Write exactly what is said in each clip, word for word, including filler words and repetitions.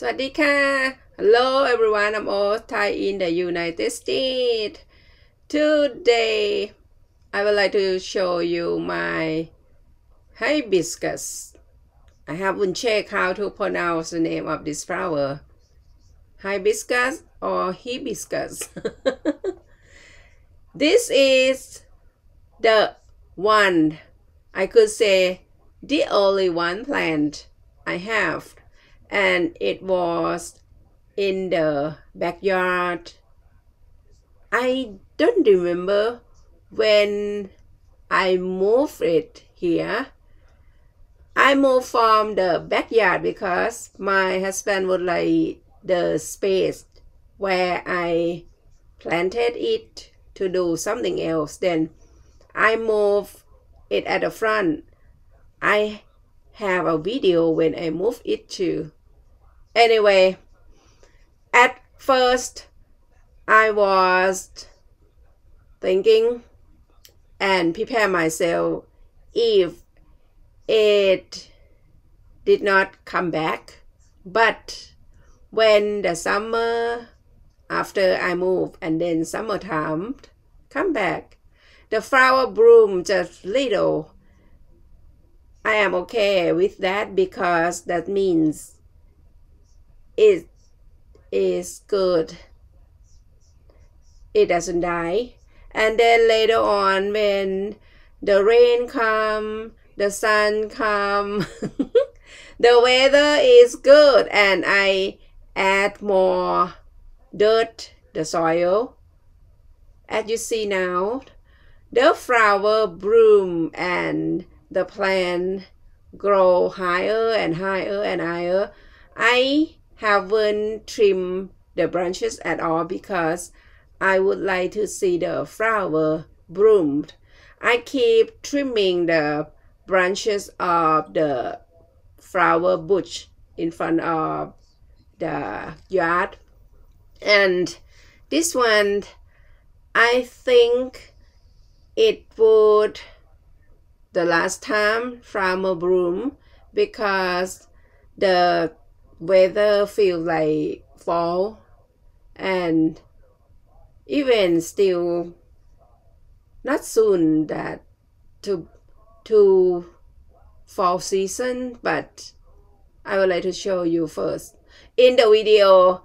Sawadika. Hello everyone, I'm Oz Thai in the United States. Today I would like to show you my hibiscus. I haven't checked how to pronounce the name of this flower. Hibiscus or hibiscus. This is the one, I could say the only one plant I have, and it was in the backyard. I don't remember when I moved it here. I moved from the backyard because my husband would like the space where I planted it to do something else. Then I moved it at the front. I have a video when I moved it too. Anyway, at first, I was thinking and prepare myself if it did not come back. But when the summer, after I moved and then summertime come back, the flower bloomed just little. I am okay with that because that means it is good. It doesn't die. And then later on, when the rain come, the sun come, the weather is good, and I add more dirt, the soil. As you see now, the flower bloom and the plant grow higher and higher and higher. I haven't trimmed the branches at all because I would like to see the flower bloomed. I keep trimming the branches of the flower bush in front of the yard. And this one, I think it would the last time flower bloom because the weather feels like fall, and even still not soon that to to fall season, but I would like to show you first. In the video,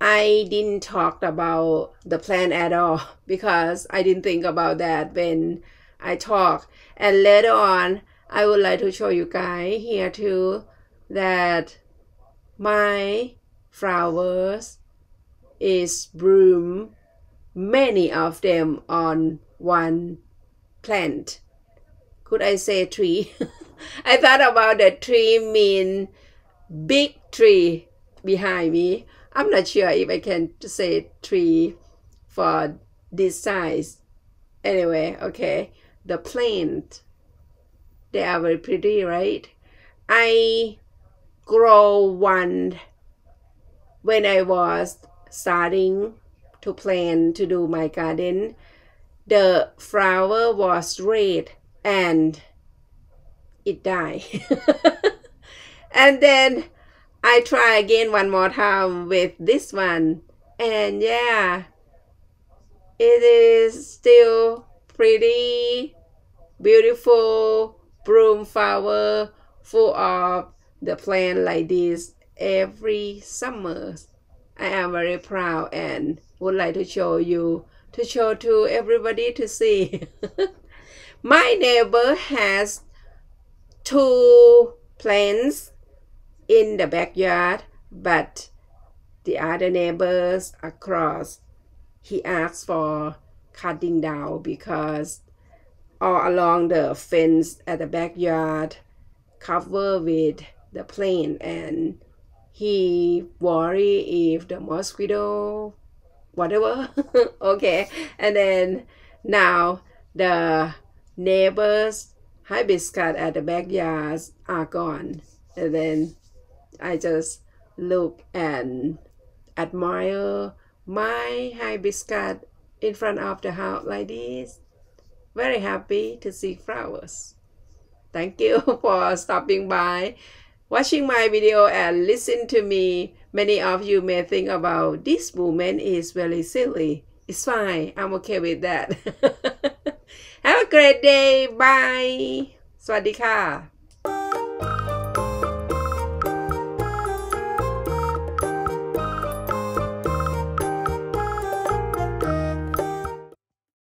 I didn't talk about the plant at all because I didn't think about that when I talk. And later on, I would like to show you guys here too that my flowers is bloom, many of them on one plant. Could I say tree? I thought about the tree mean big tree behind me. I'm not sure if I can say tree for this size. Anyway, okay, the plant, they are very pretty, right? I grow one when I was starting to plant to do my garden. The flower was red and it died. And then I try again one more time with this one, and yeah, it is still pretty beautiful bloom flower full of the plant like this every summer. I am very proud and would like to show you, to show to everybody to see. My neighbor has two plants in the backyard, but the other neighbors across, he asked for cutting down because all along the fence at the backyard covered with the plane, and he worry if the mosquito whatever. Okay, and then now the neighbors hibiscus at the backyard are gone, and then I just look and admire my hibiscus in front of the house like this. Very happy to see flowers. Thank you for stopping by, watching my video, and listen to me Many of you may think about this movement is very silly. It's fine. I'm okay with that. Have a great day. Bye. สวัสดีค่ะ